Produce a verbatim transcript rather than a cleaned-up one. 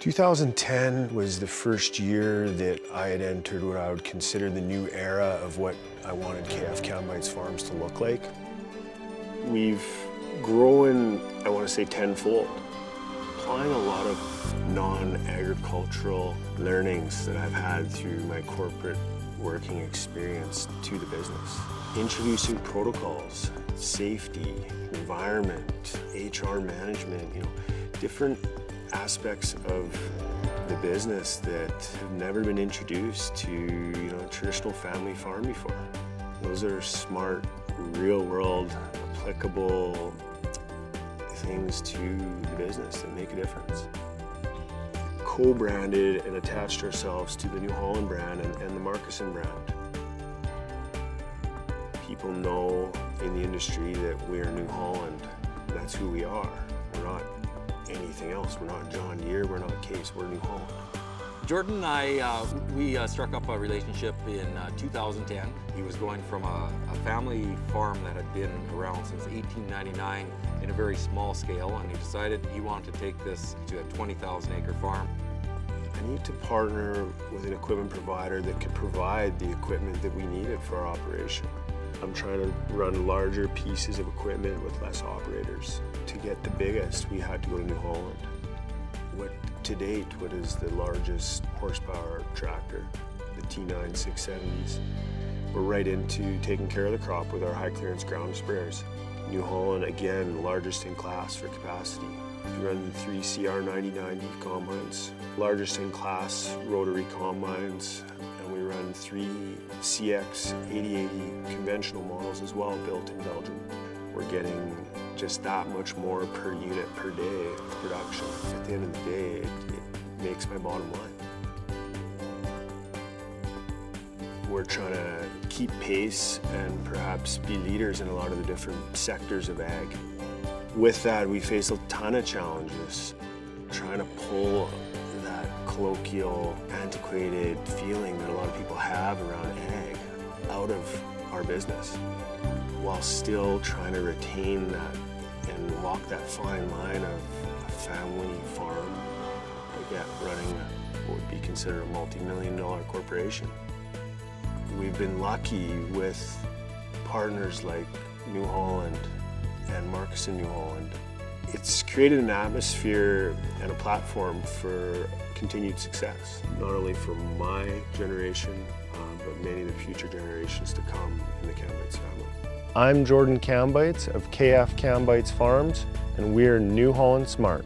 two thousand ten was the first year that I had entered what I would consider the new era of what I wanted K F Kambeitz Farms to look like. We've grown, I want to say, tenfold, applying a lot of non-agricultural learnings that I've had through my corporate working experience to the business. Introducing protocols, safety, environment, H R management, you know, different aspects of the business that have never been introduced to, you know, a traditional family farm before. Those are smart, real-world, applicable things to the business that make a difference. Co-branded and attached ourselves to the New Holland brand and, and the Markusson brand. People know in the industry that we're New Holland. That's who we are. We're not anything else. We're not John Deere, we're not Case, we're New Holland. Jordan and I, uh, we uh, struck up a relationship in uh, two thousand ten. He was going from a, a family farm that had been around since eighteen ninety-nine in a very small scale, and he decided he wanted to take this to a twenty thousand acre farm. I need to partner with an equipment provider that can provide the equipment that we needed for our operation. I'm trying to run larger pieces of equipment with less operators. To get the biggest, we had to go to New Holland. What, to date, what is the largest horsepower tractor, the T nine six seventies. We're right into taking care of the crop with our high clearance ground sprayers. New Holland, again, largest in class for capacity. We run three C R ninety ninety combines, largest in class rotary combines, and we run three C X eighty eighty conventional models as well, built in Belgium. We're getting just that much more per unit per day of production. At the end of the day, it, it makes my bottom line. We're trying to keep pace and perhaps be leaders in a lot of the different sectors of ag. With that, we face a ton of challenges. Trying to pull that colloquial, antiquated feeling that a lot of people have around ag out of our business, while still trying to retain that and walk that fine line of a family farm, but yet running what would be considered a multi-million dollar corporation. We've been lucky with partners like New Holland and Markusson New Holland. It's created an atmosphere and a platform for continued success, not only for my generation, um, but many of the future generations to come in the Kambeitz family. I'm Jordan Kambeitz of K F Kambeitz Farms, and we're New Holland Smart.